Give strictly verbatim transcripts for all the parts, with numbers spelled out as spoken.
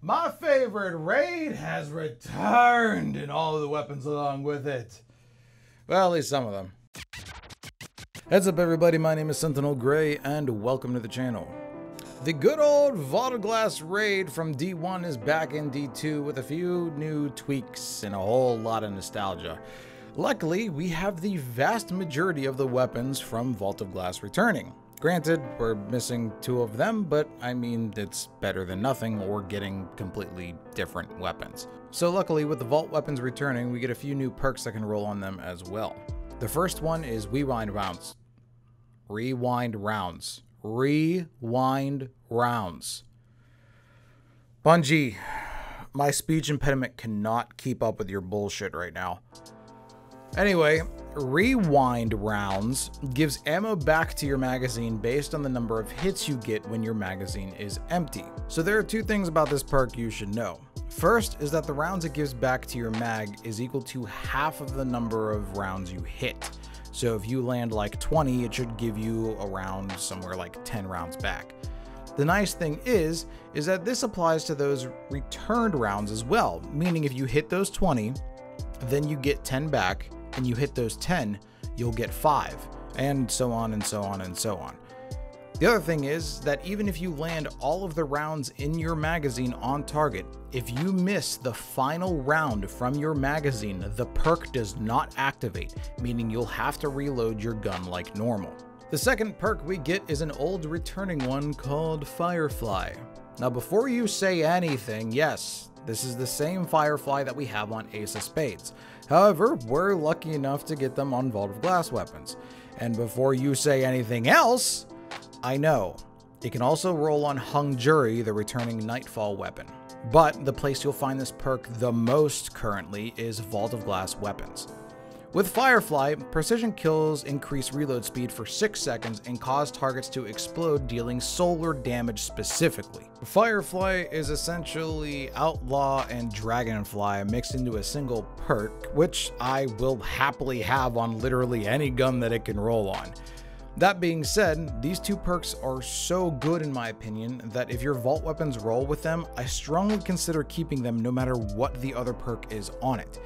My favorite raid has returned, and all of the weapons along with it. Well, at least some of them. Heads up everybody, my name is Sentinel Gray, and welcome to the channel. The good old Vault of Glass raid from D one is back in D two with a few new tweaks and a whole lot of nostalgia. Luckily, we have the vast majority of the weapons from Vault of Glass returning. Granted, we're missing two of them, but I mean, it's better than nothing or getting completely different weapons. So luckily, with the vault weapons returning, we get a few new perks that can roll on them as well. The first one is Rewind Rounds. Rewind Rounds. Rewind Rounds. Bungie, my speech impediment cannot keep up with your bullshit right now. Anyway, Rewind Rounds gives ammo back to your magazine based on the number of hits you get when your magazine is empty. So there are two things about this perk you should know. First is that the rounds it gives back to your mag is equal to half of the number of rounds you hit. So if you land like twenty, it should give you around somewhere like ten rounds back. The nice thing is, is that this applies to those returned rounds as well, meaning if you hit those twenty, then you get ten back, and you hit those ten, you'll get five, and so on and so on and so on. The other thing is that even if you land all of the rounds in your magazine on target, if you miss the final round from your magazine, the perk does not activate, meaning you'll have to reload your gun like normal. The second perk we get is an old returning one called Firefly. Now before you say anything, yes, this is the same Firefly that we have on Ace of Spades. However, we're lucky enough to get them on Vault of Glass weapons. And before you say anything else, I know, it can also roll on Hung Jury, the returning Nightfall weapon. But the place you'll find this perk the most currently is Vault of Glass weapons. With Firefly, precision kills increase reload speed for six seconds and cause targets to explode, dealing solar damage specifically. Firefly is essentially Outlaw and Dragonfly mixed into a single perk, which I will happily have on literally any gun that it can roll on. That being said, these two perks are so good in my opinion that if your vault weapons roll with them, I strongly consider keeping them no matter what the other perk is on it.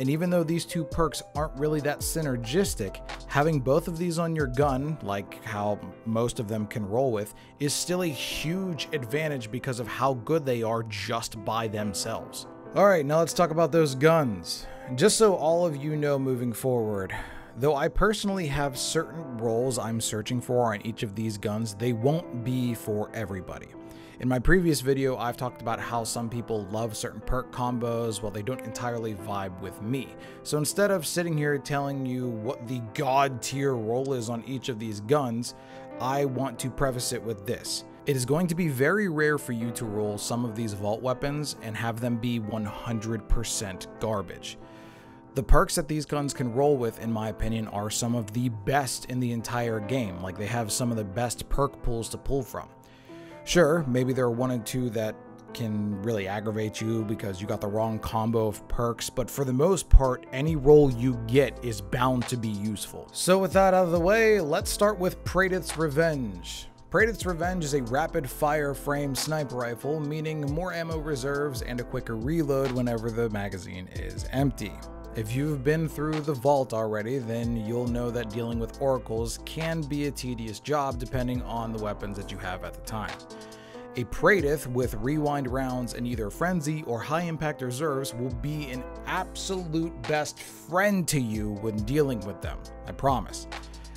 And even though these two perks aren't really that synergistic, having both of these on your gun, like how most of them can roll with, is still a huge advantage because of how good they are just by themselves. Alright, now let's talk about those guns. Just so all of you know moving forward, though I personally have certain roles I'm searching for on each of these guns, they won't be for everybody. In my previous video, I've talked about how some people love certain perk combos while they don't entirely vibe with me. So instead of sitting here telling you what the god tier role is on each of these guns, I want to preface it with this. It is going to be very rare for you to roll some of these vault weapons and have them be one hundred percent garbage. The perks that these guns can roll with, in my opinion, are some of the best in the entire game. Like, they have some of the best perk pools to pull from. Sure, maybe there are one and two that can really aggravate you because you got the wrong combo of perks, but for the most part, any role you get is bound to be useful. So with that out of the way, let's start with Praedyth's Revenge. Praedyth's Revenge is a rapid-fire frame sniper rifle, meaning more ammo reserves and a quicker reload whenever the magazine is empty. If you've been through the vault already, then you'll know that dealing with oracles can be a tedious job depending on the weapons that you have at the time. A Praedyth with rewind rounds and either Frenzy or High Impact Reserves will be an absolute best friend to you when dealing with them, I promise.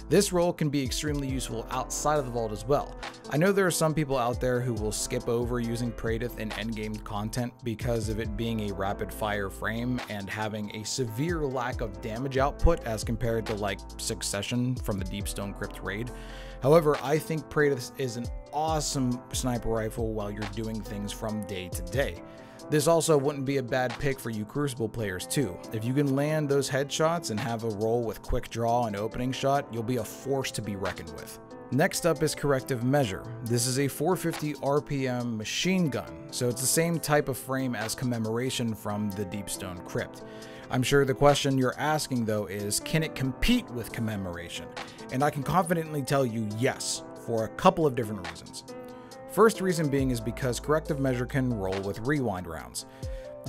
This role can be extremely useful outside of the vault as well. I know there are some people out there who will skip over using Praedyth in endgame content because of it being a rapid fire frame and having a severe lack of damage output as compared to like Succession from the Deepstone Crypt raid. However, I think Praedyth is an awesome sniper rifle while you're doing things from day to day. This also wouldn't be a bad pick for you Crucible players too. If you can land those headshots and have a roll with quick draw and opening shot, you'll be a force to be reckoned with. Next up is Corrective Measure. This is a four fifty R P M machine gun, so it's the same type of frame as Commemoration from the Deepstone Crypt. I'm sure the question you're asking though is, can it compete with Commemoration? And I can confidently tell you yes, for a couple of different reasons. First reason being is because Corrective Measure can roll with Rewind Rounds.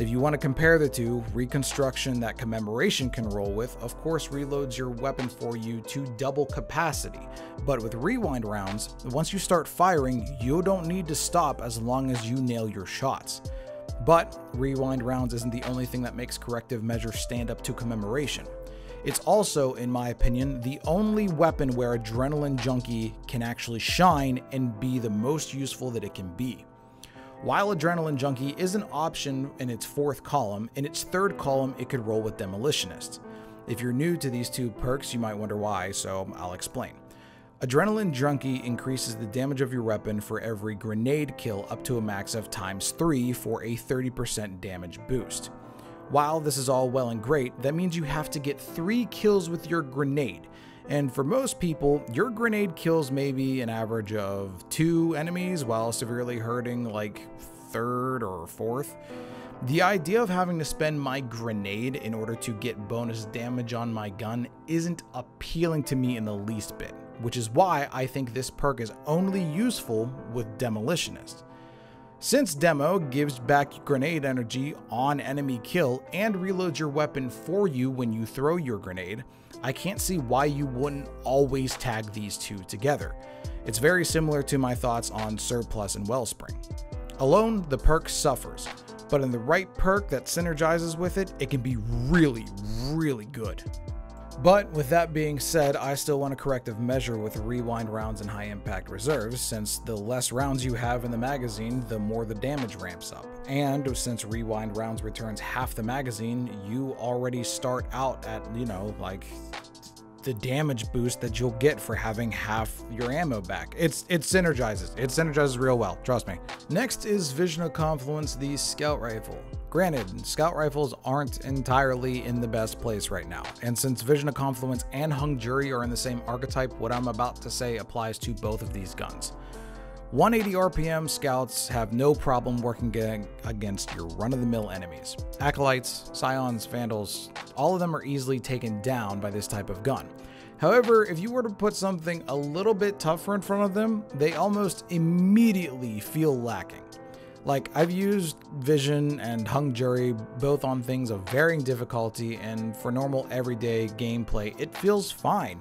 If you want to compare the two, Reconstruction that Commemoration can roll with, of course, reloads your weapon for you to double capacity. But with Rewind Rounds, once you start firing, you don't need to stop as long as you nail your shots. But Rewind Rounds isn't the only thing that makes Corrective Measure stand up to Commemoration. It's also, in my opinion, the only weapon where Adrenaline Junkie can actually shine and be the most useful that it can be. While Adrenaline Junkie is an option in its fourth column, in its third column it could roll with Demolitionist. If you're new to these two perks, you might wonder why, so I'll explain. Adrenaline Junkie increases the damage of your weapon for every grenade kill up to a max of times three for a thirty percent damage boost. While this is all well and great, that means you have to get three kills with your grenade. And for most people, your grenade kills maybe an average of two enemies while severely hurting like third or fourth. The idea of having to spend my grenade in order to get bonus damage on my gun isn't appealing to me in the least bit, which is why I think this perk is only useful with Demolitionist. Since Demo gives back grenade energy on enemy kill and reloads your weapon for you when you throw your grenade, I can't see why you wouldn't always tag these two together. It's very similar to my thoughts on Surplus and Wellspring. Alone, the perk suffers, but in the right perk that synergizes with it, it can be really, really good. But with that being said, I still want a Corrective Measure with Rewind Rounds and High Impact Reserves, since the less rounds you have in the magazine, the more the damage ramps up. And since Rewind Rounds returns half the magazine, you already start out at, you know, like the damage boost that you'll get for having half your ammo back. It's it synergizes. It synergizes real well, trust me. Next is Vision of Confluence, the Scout Rifle. Granted, Scout Rifles aren't entirely in the best place right now, and since Vision of Confluence and Hung Jury are in the same archetype, what I'm about to say applies to both of these guns. one eighty R P M Scouts have no problem working against your run-of-the-mill enemies. Acolytes, Scions, Vandals, all of them are easily taken down by this type of gun. However, if you were to put something a little bit tougher in front of them, they almost immediately feel lacking. Like, I've used Vision and Hung Jury both on things of varying difficulty, and for normal everyday gameplay, it feels fine.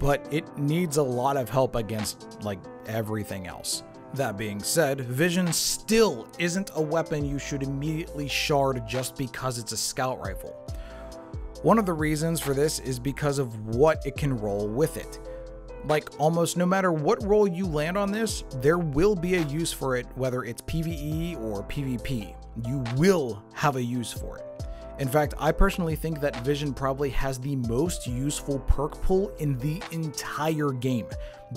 But it needs a lot of help against, like, everything else. That being said, Vision still isn't a weapon you should immediately shard just because it's a scout rifle. One of the reasons for this is because of what it can roll with it. Like, almost no matter what role you land on this, there will be a use for it, whether it's PvE or PvP. You will have a use for it. In fact, I personally think that Vision probably has the most useful perk pool in the entire game.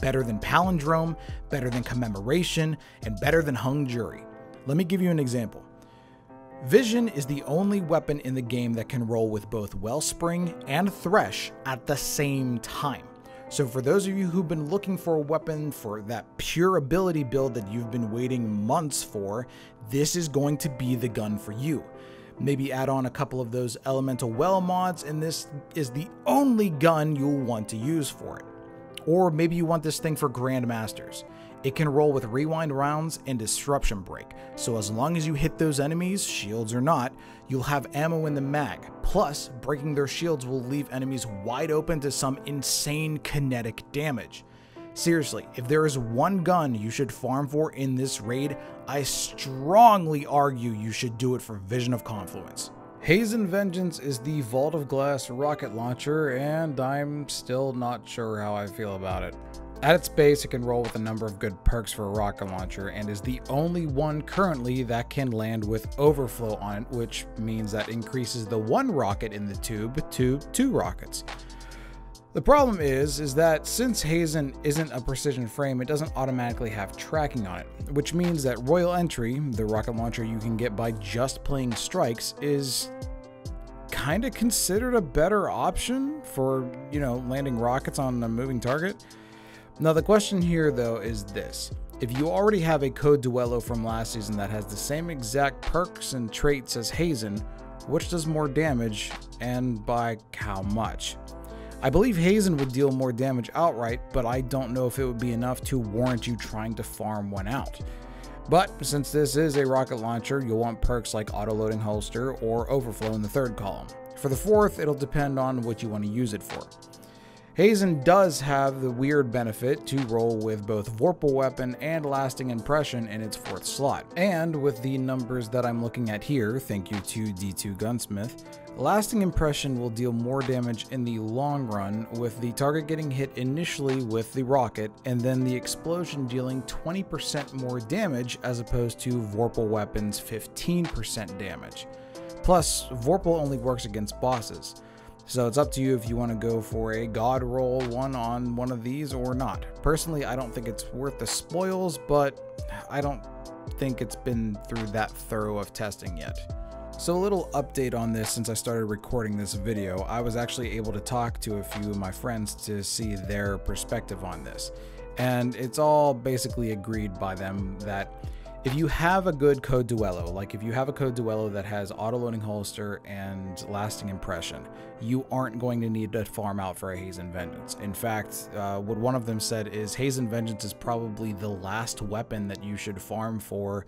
Better than Palindrome, better than Commemoration, and better than Hung Jury. Let me give you an example. Vision is the only weapon in the game that can roll with both Wellspring and Thresh at the same time. So for those of you who've been looking for a weapon for that pure ability build that you've been waiting months for, this is going to be the gun for you. Maybe add on a couple of those elemental well mods and this is the only gun you'll want to use for it. Or maybe you want this thing for Grandmasters. It can roll with Rewind Rounds and Disruption Break, so as long as you hit those enemies, shields or not, you'll have ammo in the mag. Plus, breaking their shields will leave enemies wide open to some insane kinetic damage. Seriously, if there is one gun you should farm for in this raid, I strongly argue you should do it for Vision of Confluence. Hezen Vengeance is the Vault of Glass rocket launcher, and I'm still not sure how I feel about it. At its base, it can roll with a number of good perks for a rocket launcher, and is the only one currently that can land with Overflow on it, which means that increases the one rocket in the tube to two rockets. The problem is, is that since Hezen isn't a precision frame, it doesn't automatically have tracking on it, which means that Royal Entry, the rocket launcher you can get by just playing strikes, is kinda considered a better option for, you know, landing rockets on a moving target. Now the question here though is this, if you already have a Code Duello from last season that has the same exact perks and traits as Hezen, which does more damage and by how much? I believe Hezen would deal more damage outright, but I don't know if it would be enough to warrant you trying to farm one out. But since this is a rocket launcher, you'll want perks like Auto-loading Holster or Overflow in the third column. For the fourth, it'll depend on what you want to use it for. Hezen does have the weird benefit to roll with both Vorpal Weapon and Lasting Impression in its fourth slot. And with the numbers that I'm looking at here, thank you to D two Gunsmith, Lasting Impression will deal more damage in the long run, with the target getting hit initially with the rocket and then the explosion dealing twenty percent more damage as opposed to Vorpal Weapon's fifteen percent damage. Plus, Vorpal only works against bosses. So it's up to you if you want to go for a god roll one on one of these or not. Personally, I don't think it's worth the spoils, but I don't think it's been through that thorough of testing yet. So a little update on this since I started recording this video. I was actually able to talk to a few of my friends to see their perspective on this. And it's all basically agreed by them that if you have a good Code Duello, like if you have a Code Duello that has Auto-loading Holster and Lasting Impression, you aren't going to need to farm out for a Hezen Vengeance. In fact, uh, what one of them said is Hezen Vengeance is probably the last weapon that you should farm for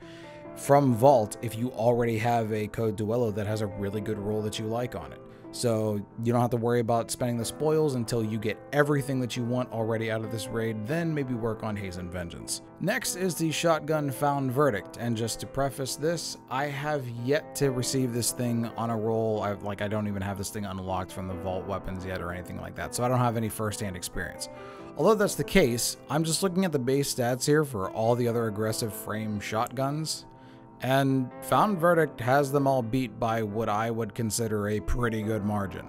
from Vault if you already have a Code Duello that has a really good roll that you like on it. So you don't have to worry about spending the spoils until you get everything that you want already out of this raid, then maybe work on Hezen Vengeance. Next is the Shotgun Found Verdict, and just to preface this, I have yet to receive this thing on a roll. I, like I don't even have this thing unlocked from the Vault weapons yet or anything like that, so I don't have any first-hand experience. Although that's the case, I'm just looking at the base stats here for all the other aggressive frame shotguns, and Found Verdict has them all beat by what I would consider a pretty good margin.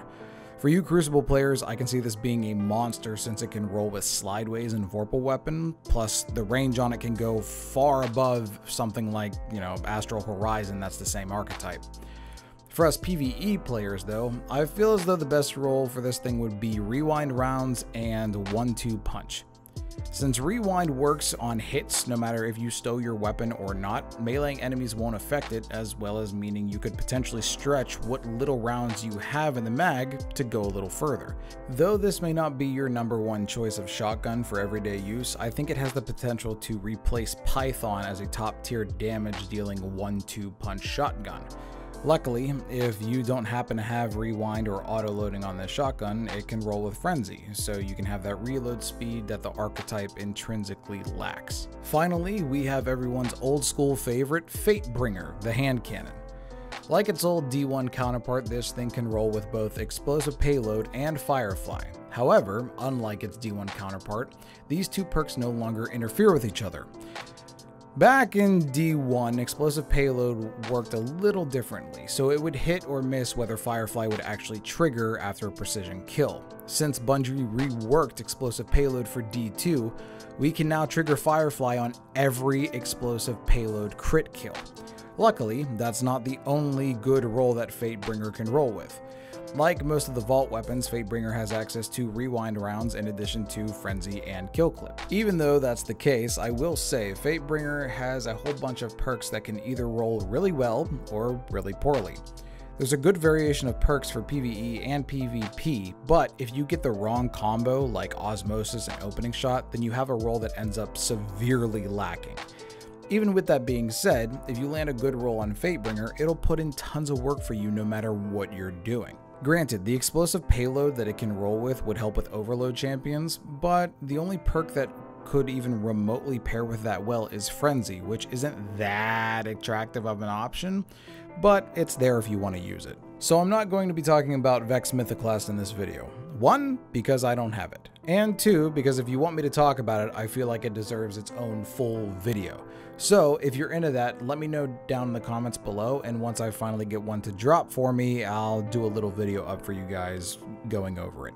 For you Crucible players, I can see this being a monster since it can roll with Slideways and Vorpal Weapon, plus the range on it can go far above something like, you know, Astral Horizon, that's the same archetype. For us PvE players though, I feel as though the best role for this thing would be Rewind Rounds and one two Punch. Since Rewind works on hits no matter if you stow your weapon or not, meleeing enemies won't affect it, as well as meaning you could potentially stretch what little rounds you have in the mag to go a little further. Though this may not be your number one choice of shotgun for everyday use, I think it has the potential to replace Python as a top tier damage dealing one two punch shotgun. Luckily, if you don't happen to have rewind or auto-loading on this shotgun, it can roll with Frenzy, so you can have that reload speed that the archetype intrinsically lacks. Finally, we have everyone's old school favorite, Fatebringer, the hand cannon. Like its old D one counterpart, this thing can roll with both Explosive Payload and Firefly. However, unlike its D one counterpart, these two perks no longer interfere with each other. Back in D one, Explosive Payload worked a little differently, so it would hit or miss whether Firefly would actually trigger after a precision kill. Since Bungie reworked Explosive Payload for D two, we can now trigger Firefly on every Explosive Payload crit kill. Luckily, that's not the only good roll that Fatebringer can roll with. Like most of the Vault weapons, Fatebringer has access to Rewind Rounds in addition to Frenzy and Kill Clip. Even though that's the case, I will say Fatebringer has a whole bunch of perks that can either roll really well or really poorly. There's a good variation of perks for PvE and PvP, but if you get the wrong combo like Osmosis and Opening Shot, then you have a roll that ends up severely lacking. Even with that being said, if you land a good roll on Fatebringer, it'll put in tons of work for you no matter what you're doing. Granted, the explosive payload that it can roll with would help with overload champions, but the only perk that could even remotely pair with that well is Frenzy, which isn't that attractive of an option, but it's there if you want to use it. So I'm not going to be talking about Vex Mythoclast in this video. One, because I don't have it, and two, because if you want me to talk about it, I feel like it deserves its own full video. So if you're into that, let me know down in the comments below, and once I finally get one to drop for me, I'll do a little video up for you guys going over it.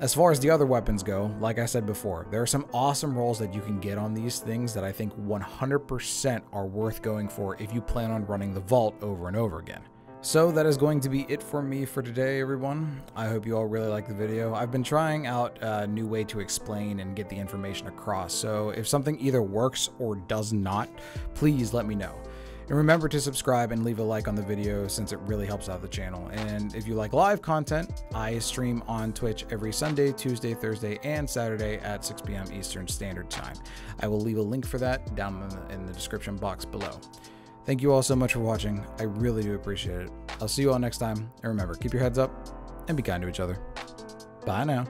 As far as the other weapons go, like I said before, there are some awesome rolls that you can get on these things that I think one hundred percent are worth going for if you plan on running the Vault over and over again. So that is going to be it for me for today, everyone. I hope you all really like the video. I've been trying out a new way to explain and get the information across, so if something either works or does not, please let me know. And remember to subscribe and leave a like on the video since it really helps out the channel. And if you like live content, I stream on Twitch every Sunday, Tuesday, Thursday, and Saturday at six p m Eastern Standard Time. I will leave a link for that down in the, in the description box below. Thank you all so much for watching. I really do appreciate it. I'll see you all next time. And remember, keep your heads up and be kind to each other. Bye now.